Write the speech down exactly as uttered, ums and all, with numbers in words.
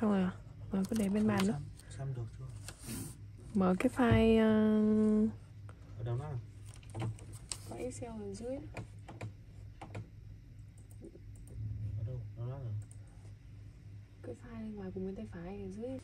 Xong rồi à? Rồi cứ để bên bàn nữa. Xem được chưa? Mở cái file uh... ở đâu đó à? Có Excel ở dưới. Ở đâu? Đó đó à? Cái file ngoài cùng bên tay phải ở dưới.